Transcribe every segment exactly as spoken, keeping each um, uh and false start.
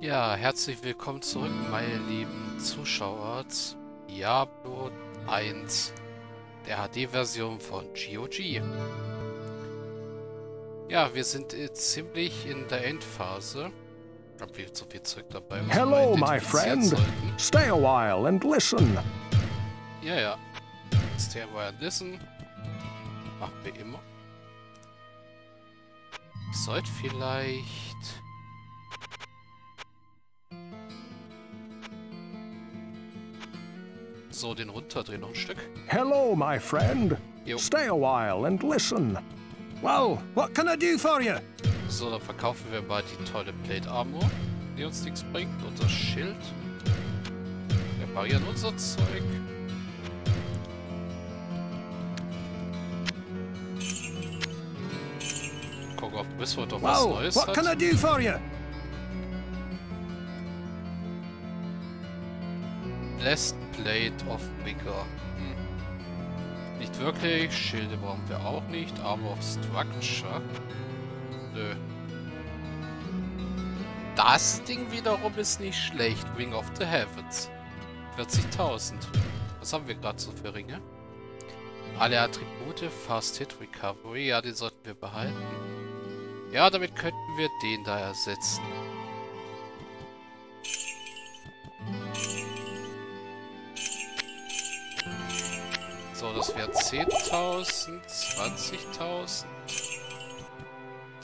Ja, herzlich willkommen zurück, meine lieben Zuschauer, zu Diablo eins, der H D-Version von G O G. Ja, wir sind äh, ziemlich in der Endphase. Ich habe viel zu viel Zeug dabei. Was Hello, my friend. Sollten. Stay a while and listen. Ja, ja. Stay a while and listen. Machen wir immer. Ich sollte vielleicht... So, den runterdrehen noch ein Stück. Hello, my friend. Jo. Stay a while and listen. Wow, what can I do for you? So, dann verkaufen wir mal die tolle Plate Armor, die uns nichts bringt. Unser Schild. Reparieren unser Zeug. Gucken, ob Griswold doch was Neues hat. Wow, what can I do for you? Blessed Plate of Wicker. Hm. Nicht wirklich. Schilde brauchen wir auch nicht. Armor of Structure. Nö. Das Ding wiederum ist nicht schlecht. Wing of the Heavens. vierzigtausend. Was haben wir gerade so für Ringe? Alle Attribute. Fast Hit Recovery. Ja, den sollten wir behalten. Ja, damit könnten wir den da ersetzen. So, das wären zehntausend, zwanzigtausend,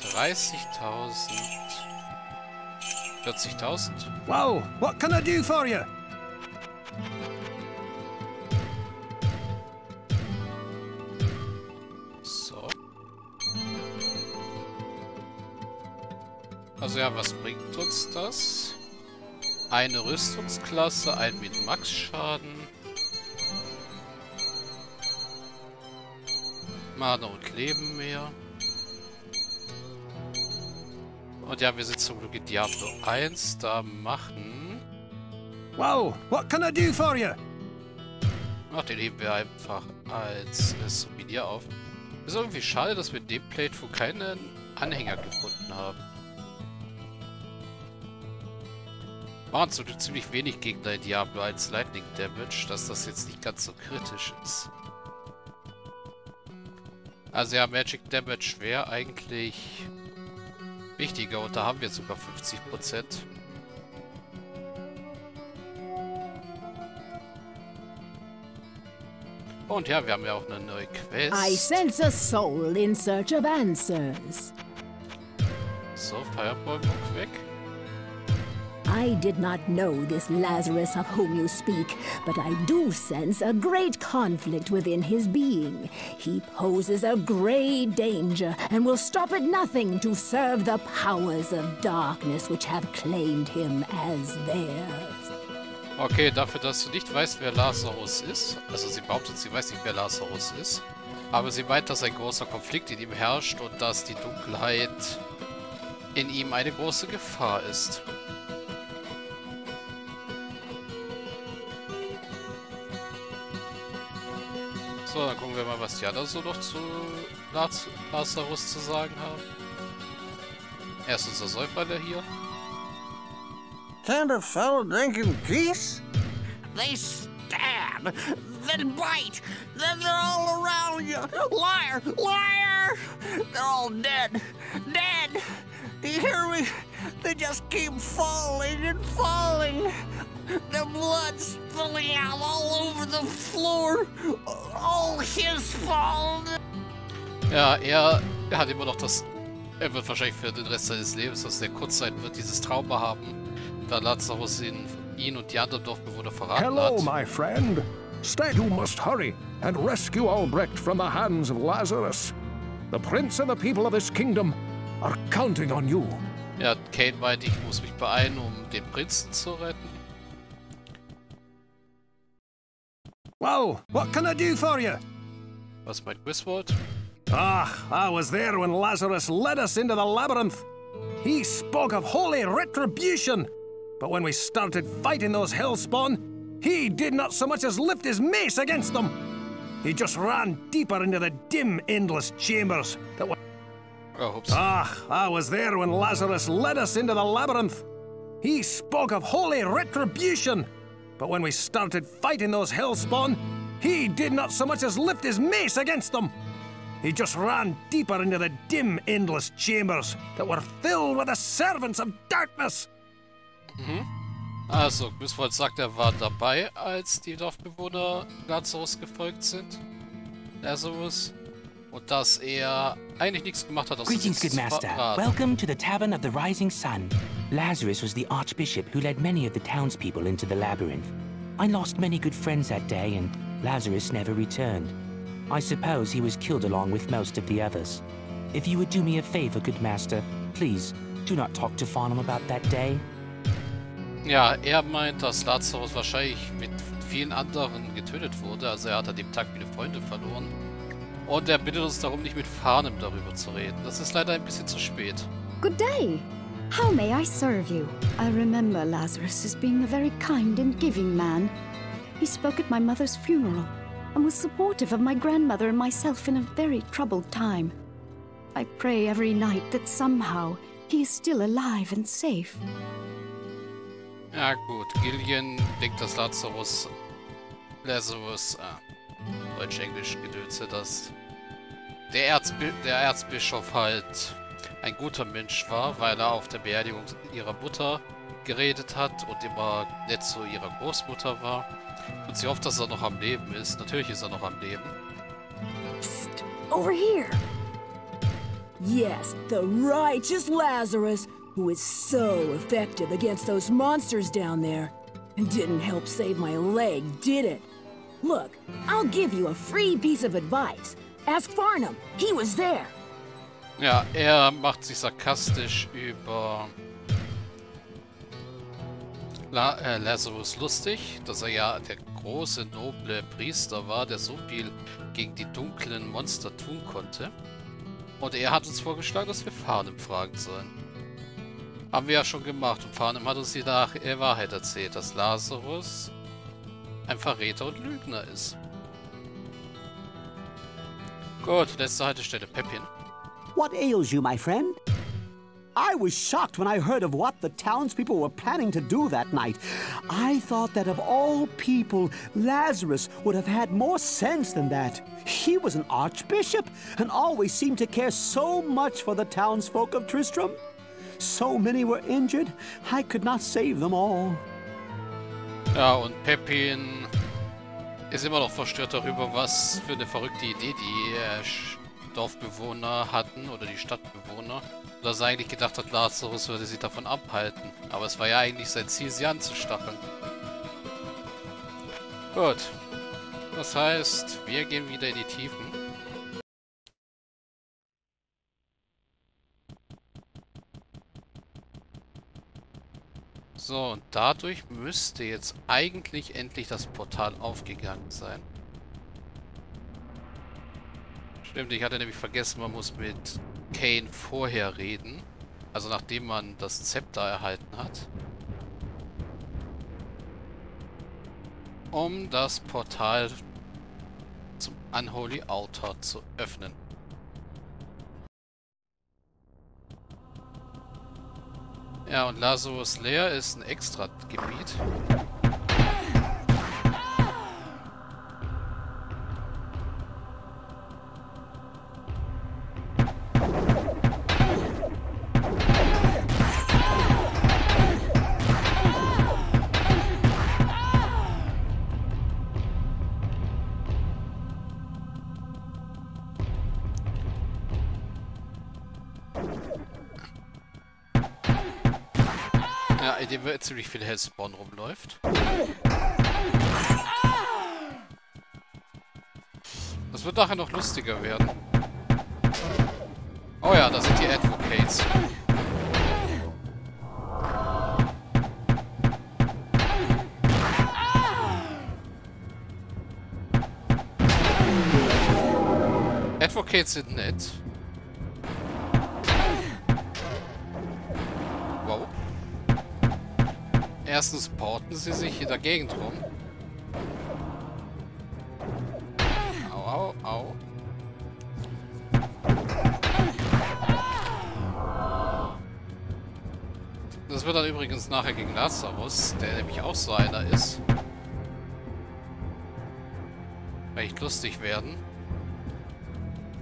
dreißigtausend, vierzigtausend. Wow, what can I do for you? So. Also ja, was bringt uns das? Eine Rüstungsklasse, ein mit Max-Schaden. Mana und Leben mehr. Und ja, wir sind zum Glück in Diablo eins. Da machen... Wow, what can I do for you? Ach, den heben wir einfach als äh, Souvenir auf. Ist irgendwie schade, dass wir dem Plateful keinen Anhänger gefunden haben. Machen zum Glück ziemlich wenig Gegner in Diablo eins Lightning Damage, dass das jetzt nicht ganz so kritisch ist. Also ja, Magic Damage wäre eigentlich wichtiger und da haben wir sogar fünfzig Prozent. Und ja, wir haben ja auch eine neue Quest. I sense a soul in search of answers. So, Fireball guck weg. I did not know this Lazarus of whom you speak, but I do sense a great conflict within his being. He poses a great danger and will stop at nothing to serve the powers of darkness which have claimed him as theirs. Okay, dafür, dass du nicht weißt, wer Lazarus ist, also sie behauptet, sie weiß nicht, wer Lazarus ist, aber sie meint, dass ein großer Konflikt in ihm herrscht und dass die Dunkelheit in ihm eine große Gefahr ist. So, dann gucken wir mal, was die anderen so noch zu Laz Lazarus zu sagen haben. Erst unser Säuferler hier. Can the foul drink in peace? They stab, then bite, then they're all around you. Liar, liar! They're all dead, dead! Do you hear me? They just keep falling and falling. The blood's spilling out all over the floor. All his fault. Ja, er hat immer noch das... Er wird wahrscheinlich für den Rest seines Lebens, dass er kurz sein wird, dieses Trauma haben, da Lazarus ihn, ihn und die anderen Dorfbewohner verraten Hello, hat. Hello, my friend. Stay, you must hurry and rescue Albrecht from the hands of Lazarus. The prince and the people of his kingdom are counting on you. Ja, Cain meint, ich muss mich beeilen, um den Prinzen zu retten. Wow, what can I do for you? Was meint Griswold? Ah, I was there when Lazarus led us into the labyrinth. He spoke of holy retribution. But when we started fighting those hellspawn, he did not so much as lift his mace against them. He just ran deeper into the dim, endless chambers that were... Oh, oops. Ah, I was there when Lazarus led us into the labyrinth. He spoke of holy retribution, but when we started fighting those hellspawn, he did not so much as lift his mace against them. He just ran deeper into the dim, endless chambers that were filled with the servants of darkness. Mhm. Also, Griswold sagt, er war dabei, als die Dorfbewohner Lazarus gefolgt sind. Lazarus. Und dass er eigentlich nichts gemacht hat, aus Greetings, good master. Welcome to the Tavern of the Rising Sun. Lazarus was the archbishop who led many of the townspeople into the labyrinth. I lost many good friends that day, and Lazarus never returned. I suppose he was killed along with most of the others. If you would do me a favor, good master, please do not talk to Farnham about that day. Ja, er meint, dass Lazarus wahrscheinlich mit vielen anderen getötet wurde. Also er hat an dem Tag viele Freunde verloren. Und er bittet uns darum, nicht mit Farnham darüber zu reden. Das ist leider ein bisschen zu spät. Good day. How may I serve you? I remember Lazarus as being a very kind and giving man. He spoke at my mother's funeral and was supportive of my grandmother and myself in a very troubled time. I pray every night that somehow he is still alive and safe. Ja gut, Gillian denkt, dass Lazarus, Lazarus, äh, Deutsch-Englisch gedülze, dass der, Erzbi der Erzbischof halt ein guter Mensch war, weil er auf der Beerdigung ihrer Mutter geredet hat und immer nett zu ihrer Großmutter war. Und sie hofft, dass er noch am Leben ist. Natürlich ist er noch am Leben. Psst, over here! Yes, the righteous Lazarus! Who is so effective against those monsters down there. And didn't help save my leg, did it? Look, I'll give you a free piece of advice. Ask Farnham, he was there. Ja, er macht sich sarkastisch über La äh, Lazarus lustig, dass er ja der große, noble Priester war, der so viel gegen die dunklen Monster tun konnte. Und er hat uns vorgeschlagen, dass wir Farnham fragen sollen. Haben wir ja schon gemacht und Farnham hat uns die Wahrheit erzählt, dass Lazarus ein Verräter und Lügner ist. Gut, letzte Haltestelle, Peppin. What ails you, my friend? I was shocked when I heard of what the townspeople were planning to do that night. I thought that of all people, Lazarus would have had more sense than that. He was an archbishop and always seemed to care so much for the townsfolk of Tristram. So many were injured, I could not save them all. Ja, und Peppin ist immer noch verstört darüber, was für eine verrückte Idee die äh, Dorfbewohner hatten oder die Stadtbewohner. Dass er eigentlich gedacht hat, Lazarus würde sie davon abhalten. Aber es war ja eigentlich sein Ziel, sie anzustacheln. Gut. Das heißt, wir gehen wieder in die Tiefen. So, und dadurch müsste jetzt eigentlich endlich das Portal aufgegangen sein. Stimmt, ich hatte nämlich vergessen, man muss mit Cain vorher reden. Also nachdem man das Zepter erhalten hat. Um das Portal zum Unholy Altar zu öffnen. Ja, und Lazarus Lair ist ein Extra-Gebiet. Indem wir ziemlich viel Hellspawn rumläuft. Das wird nachher noch lustiger werden. Oh ja, da sind die Advocates. Advocates sind nett. Erstens porten sie sich in der Gegend rum. Au, au, au. Das wird dann übrigens nachher gegen Lazarus, der nämlich auch so einer ist. Recht lustig werden.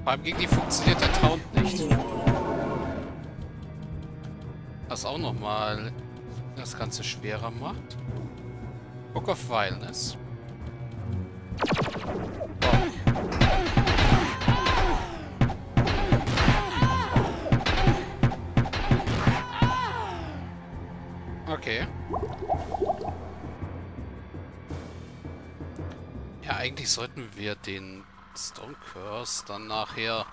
Vor allem gegen die funktioniert der Taunt nicht. Was auch nochmal das Ganze schwerer macht. Book of Vileness. Okay. Ja, eigentlich sollten wir den Stone Curse dann nachher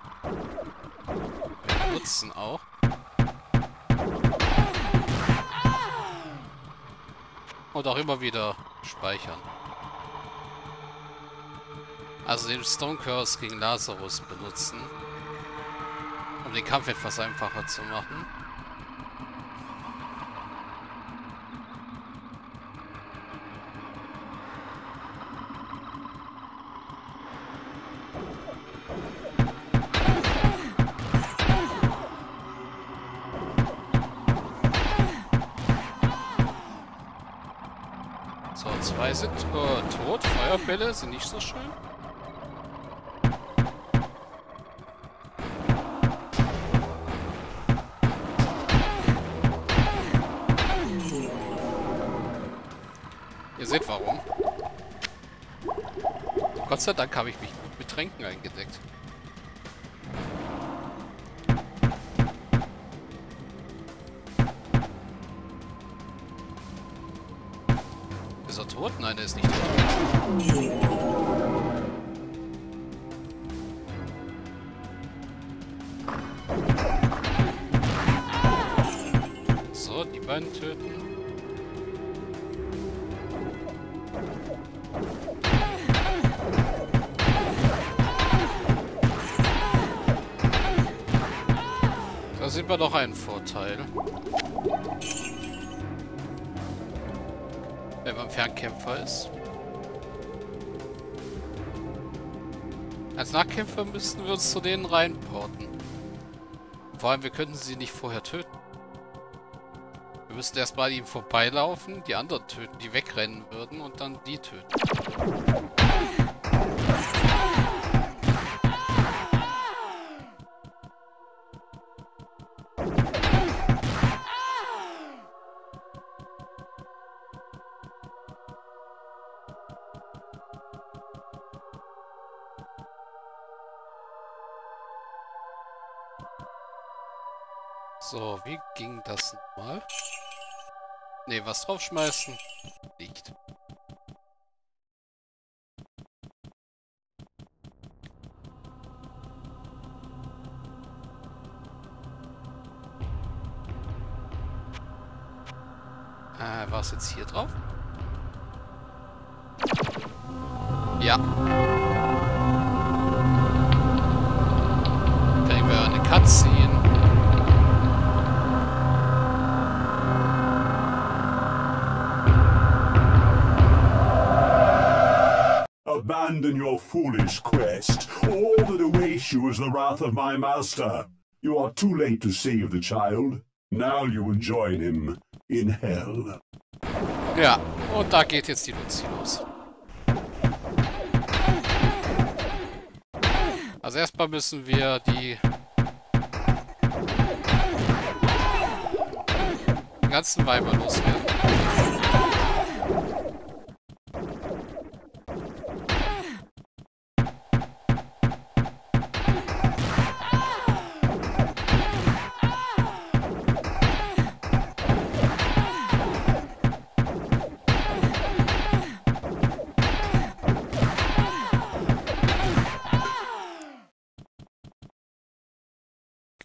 benutzen auch. Und auch immer wieder speichern. Also den Stone Curse gegen Lazarus benutzen. Um den Kampf etwas einfacher zu machen. So, zwei sind äh, tot. Feuerbälle sind nicht so schön. Ihr seht warum. Gott sei Dank habe ich mich gut mit Tränken eingedeckt. Ist er tot? Nein, er ist nicht tot. So, die beiden töten. Da sind wir doch einen Vorteil. Wenn man Fernkämpfer ist. Als Nahkämpfer müssten wir uns zu denen reinporten. Vor allem, wir könnten sie nicht vorher töten. Wir müssten erstmal an ihnen vorbeilaufen, die anderen töten, die wegrennen würden und dann die töten. So, wie ging das nochmal? Ne, was draufschmeißen? Nicht. Äh, war es jetzt hier drauf? Ja. Kriegen wir eine Cutscene. Abandon your foolish quest. All that awaits you is the wrath of my master. You are too late to save the child. Now you will join him in hell. Ja, und da geht jetzt die Luzi los. Also erstmal müssen wir die ganzen Weiber loswerden.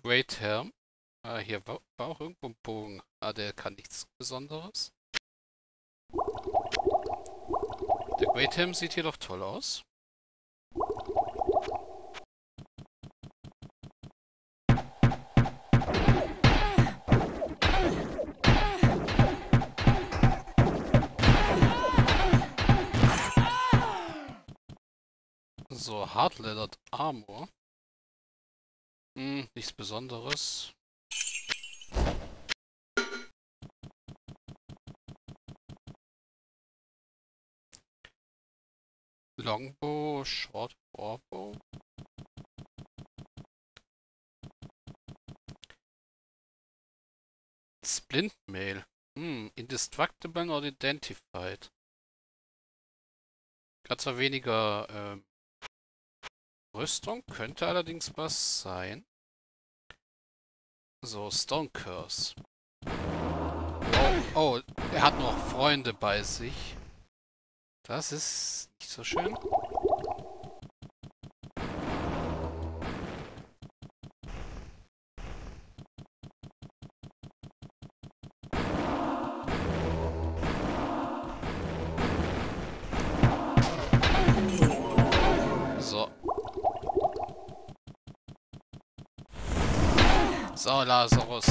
Great Helm. Ah, hier war auch irgendwo ein Bogen. Ah, der kann nichts Besonderes. Der Great Helm sieht hier doch toll aus. So, Hard Leather Armor. Hm, nichts Besonderes. Longbow, Short Warbow. Splint Mail. Hm, Indestructible not Identified. Ganz weniger ähm, Rüstung, könnte allerdings was sein. So, Stone Curse. Oh, oh, er hat noch Freunde bei sich. Das ist nicht so schön. So. So, Lazarus.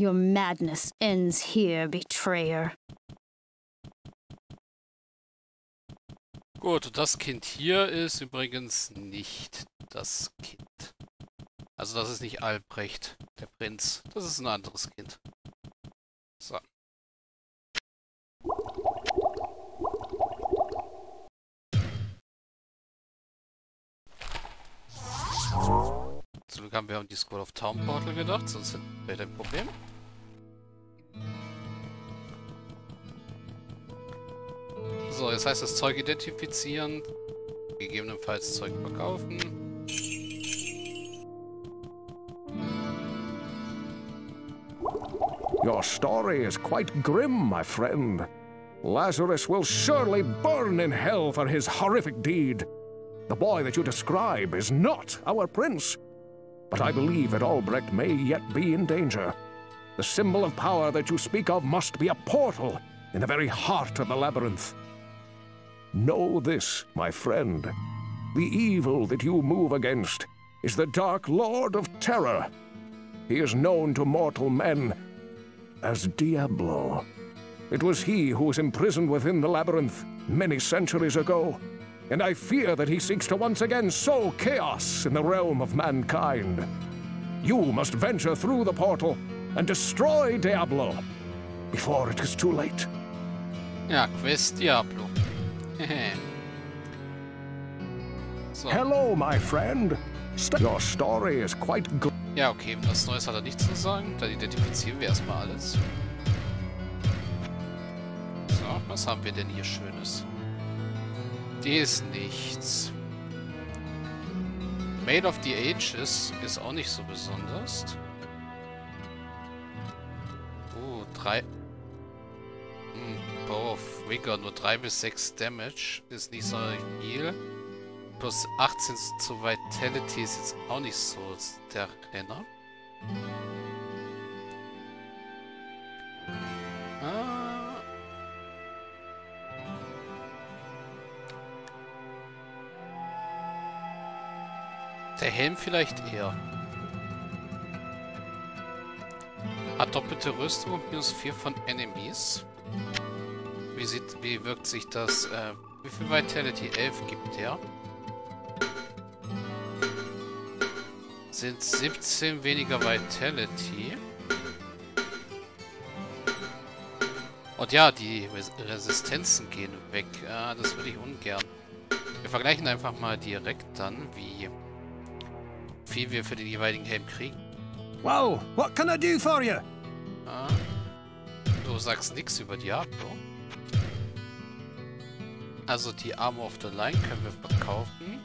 Your madness ends here, Betrayer. Gut, das Kind hier ist übrigens nicht das Kind. Also das ist nicht Albrecht, der Prinz. Das ist ein anderes Kind. So. Zum Glück haben wir an die School of Town Portal gedacht, sonst hätten wir ein Problem. So, jetzt heißt das Zeug identifizieren, gegebenenfalls Zeug verkaufen. Your story is quite grim, my friend. Lazarus will surely burn in hell for his horrific deed. The boy that you describe is not our prince. But I believe that Albrecht may yet be in danger. The symbol of power that you speak of must be a portal in the very heart of the labyrinth. Know this, my friend. The evil that you move against is the Dark Lord of Terror. He is known to mortal men as Diablo. It was he who was imprisoned within the labyrinth many centuries ago. And I fear that he seeks to once again sow chaos in the realm of mankind. You must venture through the portal and destroy Diablo before it is too late. Ja, Quest Diablo. So. Hello, my friend. St Your story is quite good. Ja, okay, was Neues hat er nicht zu sagen. Dann identifizieren wir erstmal alles. So, was haben wir denn hier Schönes? Die ist nichts. Maid of the Ages ist auch nicht so besonders. Oh, drei. Hm, Bow of Wicker, nur drei bis sechs Damage. Ist nicht so viel. Plus achtzehn zu Vitality ist jetzt auch nicht so der Renner. Der Helm vielleicht eher. Hat doppelte Rüstung und minus vier von Enemies. Wie, sieht, wie wirkt sich das? Äh, wie viel Vitality elf gibt der? Sind siebzehn weniger Vitality. Und ja, die Resistenzen gehen weg. Ah, das würde ich ungern. Wir vergleichen einfach mal direkt dann, wie viel wir für den jeweiligen Helm kriegen. Wow, what can I do for you? Ah, du sagst nichts über Diablo. Also die Armor of the Line können wir verkaufen.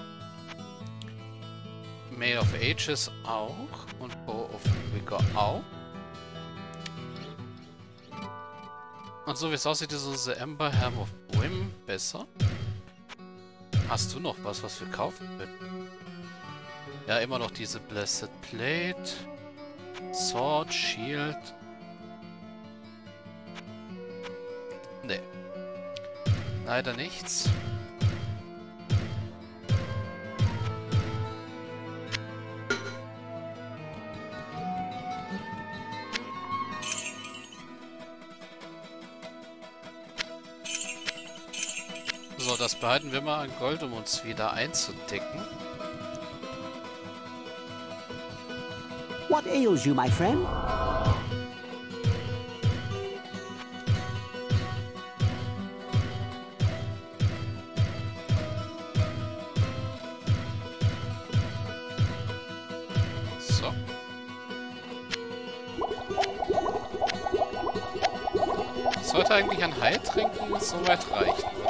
Maid of Ages auch und Bow of Wicker auch. Und so wie es aussieht, ist unsere Ember Helm of Wim besser. Hast du noch was, was wir kaufen können? Ja, immer noch diese Blessed Plate. Sword, Shield. Nee. Leider nichts. So, das behalten wir mal an Gold, um uns wieder einzudecken. What ails you, my friend? sollte eigentlich an Heiltränken soweit reichen.